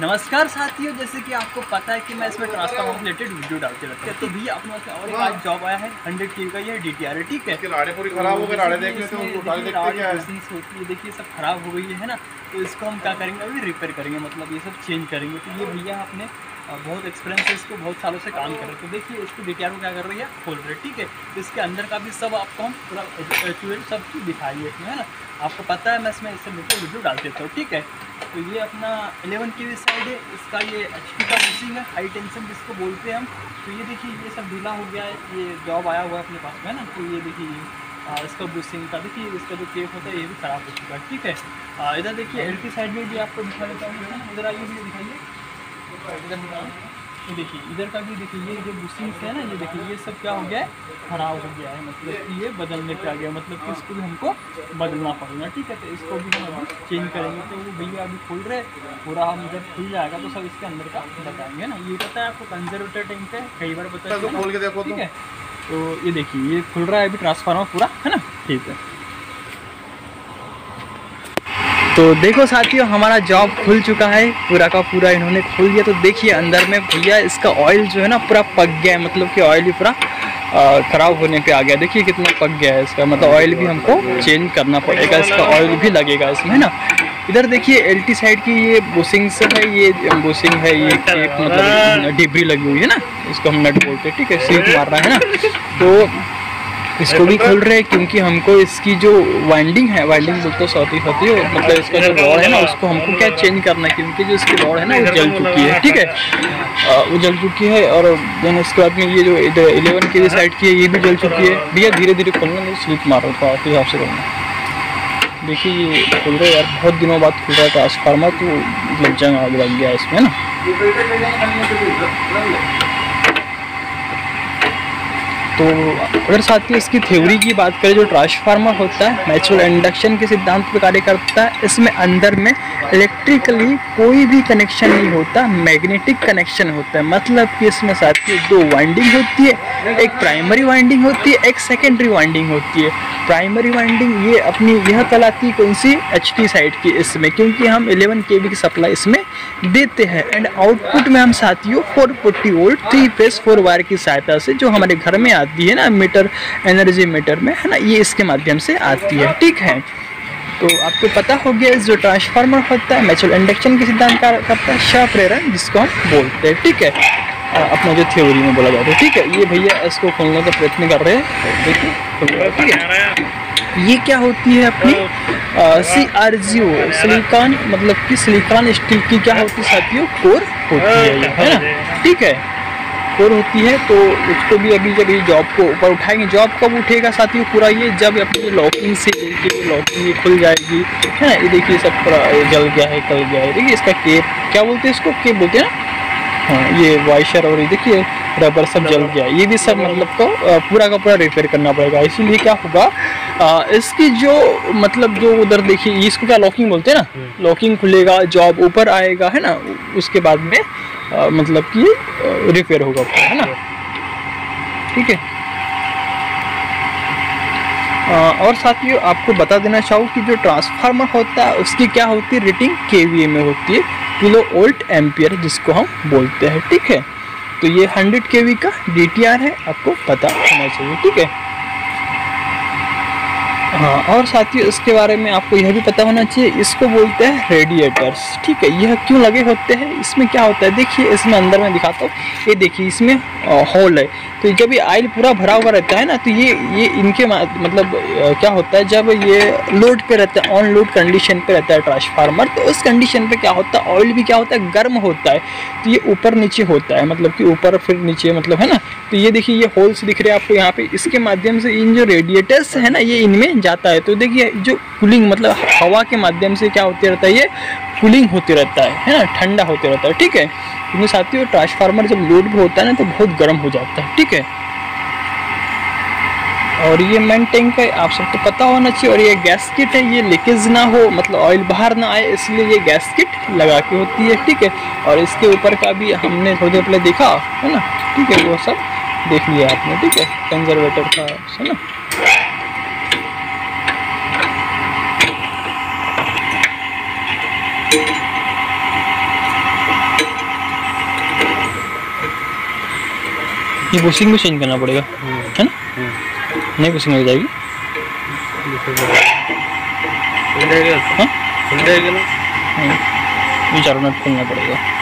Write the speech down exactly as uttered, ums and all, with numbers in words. नमस्कार साथियों, जैसे कि आपको पता है कि मैं इसमें ट्रांसफार्मर रिलेटेड वीडियो डालते रहता हूँ। तो भैया अपने और एक आज जॉब आया है हंड्रेड के का, ये डीटीआर है, ठीक है। देखिए सब खराब हो गई है ना, तो इसको हम क्या करेंगे, अभी रिपेयर करेंगे, मतलब ये सब चेंज करेंगे। तो ये भैया अपने बहुत एक्सपीरियंस है, इसको बहुत सालों से काम कर रहे हैं। तो देखिए इसको डीटीआर में क्या कर रही है, खोल रहे, ठीक है। तो इसके अंदर का भी सब आपको हम पूरा एक्चुअल सब चीज़ दिखाइए, है ना। आपको पता है मैं इसमें इससे बिल्कुल वीडियो डाल देता हूँ, ठीक है। तो ये अपना इलेवन केवी साइड है, इसका ये एचपी का मशीन है, हाई टेंशन जिसको बोलते हैं हम। तो ये देखिए ये सब ढीला हो गया है, ये जॉब आया हुआ है अपने पास में, है ना। तो ये देखिए इसका बुशिंग का, देखिए इसका जो केप होता है ये भी ख़राब हो चुका है, ठीक है। इधर देखिए एल टी साइड में भी आपको दिखा देता हूँ, इधर आइए भी दिखाइए। ये देखिए इधर का भी देखिए, ये जो बुशिंग है ना, ये देखिए ये सब क्या हो गया है, खराब हो गया है, मतलब कि ये बदलने पे आ गया, मतलब कि इसको भी हमको बदलना पड़ेगा, ठीक है। तो इसको भी हम अभी चेंज करेंगे। तो वो भैया अभी खोल रहे, पूरा हम जब खुल जाएगा तो सब इसके अंदर का बताएंगे ना। ये पता है आपको कंजर्वेटर टैंक है, कई बार बताइए, ठीक है। तो ये देखिए ये खुल रहा है अभी ट्रांसफार्मर पूरा, है ना, ठीक है। तो देखो साथियों हमारा जॉब खुल चुका है, पूरा का पूरा इन्होंने खोल दिया। तो देखिए अंदर में भैया इसका ऑयल जो है ना पूरा पक गया है, मतलब कि ऑयल भी पूरा ख़राब होने पे आ गया। देखिए कितना पक गया है इसका, मतलब ऑयल भी हमको चेंज करना पड़ेगा, इसका ऑयल भी लगेगा इसमें, है ना। इधर देखिए एल टी साइड की ये बुशिंग्स है, ये बुशिंग है, ये टेप मतलब डिब्री लगी हुई है ना, इसको हम नट बोलते हैं, ठीक है। सीट मार रहा है ना, तो इसको भी खोल रहे हैं क्योंकि हमको इसकी जो वाइंडिंग है, वाइंडिंग बोलते सौती होती है, मतलब इसका जो रॉड है ना उसको हमको क्या चेंज करना है, क्योंकि जो इसकी रॉड है ना वो जल चुकी है, ठीक है, वो जल चुकी है। और देन उसके बाद में ये जो इधर इलेवन के साइड की है ये भी जल चुकी है। भैया धीरे धीरे खोलना, मैं स्लिप मारो था आपके हिसाब से खोलना। देखिए ये खोल रहे यार, बहुत दिनों बाद खुल रहा है ट्रांसफार्मर, तो लग जाएगा आग लग गया इसमें ना। तो अगर साथियों इसकी थ्योरी की बात करें, जो ट्रांसफार्मर होता है म्यूचुअल इंडक्शन के सिद्धांत पर कार्य करता है। इसमें अंदर में इलेक्ट्रिकली कोई भी कनेक्शन नहीं होता, मैग्नेटिक कनेक्शन होता है, मतलब कि इसमें साथियों दो वाइंडिंग होती है, एक प्राइमरी वाइंडिंग होती है, एक सेकेंडरी वाइंडिंग होती है। प्राइमरी वाइंडिंग ये अपनी यह तलाती कौन सी, एच टी साइड की, इसमें क्योंकि हम इलेवन के वी की सप्लाई इसमें देते हैं। एंड आउटपुट में हम साथियों four forty volt three phase four wire की सहायता से जो हमारे घर में है ना, मीटर एनर्जी मीटर में है ना, ये इसके माध्यम से आती है, ठीक है। तो आपको पता हो गया जो ट्रांसफार्मर होता है म्यूचुअल इंडक्शन के सिद्धांत का करता है, शाह प्रेरण जिसको हम बोलते हैं, ठीक है, अपना जो थ्योरी में बोला जाता है, ठीक है। ये भैया इसको खोलने का प्रयत्न कर रहे हैं, देखिए, ठीक है। ये क्या होती है अपनी सी आर जी ओ सिलिकॉन, मतलब कि सिलिकॉन स्टील की क्या होती है साथियों, कोर होती है ना, ठीक है, और होती है। तो उसको भी अभी जब ये जॉब को ऊपर उठाएंगे, जॉब कब उठेगा साथियों पूरा, ये जब अपनी लॉकिंग से लॉकिंग खुल जाएगी, है ना। ये देखिए सब पूरा जल गया है, कल गया है, देखिए इसका केप क्या बोलते हैं, इसको केप बोलते हैं ना, हाँ, ये वाइशर और ये देखिए रबर सब जल गया, ये भी सब मतलब को पूरा का पूरा रिपेयर करना पड़ेगा। इसीलिए क्या होगा आ, इसकी जो मतलब जो उधर देखिए इसको क्या लॉकिंग बोलते हैं ना, लॉकिंग खुलेगा, जॉब ऊपर आएगा, है ना, उसके बाद में आ, मतलब कि रिपेयर होगा, है ना, ठीक है। और साथियों आपको बता देना चाहूँ कि जो ट्रांसफार्मर होता है उसकी क्या होती है, रेटिंग केवीए में होती है, किलो वोल्ट एम्पियर जिसको हम बोलते हैं, ठीक है। तो ये हंड्रेड केवी का डीटीआर है, आपको पता होना चाहिए, ठीक है, हाँ। और साथियों इसके बारे में आपको यह भी पता होना चाहिए, इसको बोलते हैं रेडिएटर्स, ठीक है। यह क्यों लगे होते हैं, इसमें क्या होता है, देखिए इसमें अंदर मैं दिखाता हूँ, ये देखिए इसमें होल है। तो जब ये ऑयल पूरा भरा हुआ रहता है ना, तो ये ये इनके मतलब क्या होता है, जब ये लोड पे रहता है, ऑन लोड कंडीशन पे रहता है ट्रांसफार्मर, तो उस कंडीशन पे क्या होता है, ऑयल भी क्या होता है, गर्म होता है। तो ये ऊपर नीचे होता है, मतलब कि ऊपर फिर नीचे, मतलब है ना। तो ये देखिए ये होल्स दिख रहे हैं आपको यहाँ पे, इसके माध्यम से इन जो रेडिएटर्स है ना ये इनमें जाता है। तो देखिए जो कूलिंग मतलब हवा के माध्यम से क्या होते रहता है, ये कूलिंग होते रहता है है ना, ठंडा होते रहता है, ठीक है। क्योंकि साथियों ट्रांसफार्मर जब लोड भी होता है ना तो बहुत गर्म हो जाता है, ठीक है। और ये मेन टैंक है, आप सबको पता होना चाहिए। और ये गैस किट है, ये लीकेज ना हो, मतलब ऑयल बाहर ना आए, इसलिए ये गैस किट लगा के होती है, ठीक है। और इसके ऊपर का भी हमने थोड़ी देर पहले देखा है ना, ठीक है, वो सब देख लिया आपने, ठीक है, कंजर्वेटर का, है ना। ये बुशिंग भी चेंज करना पड़ेगा है ना, नहीं बुशिंग हो जाएगी ना, ये चारों नट खोलना पड़ेगा।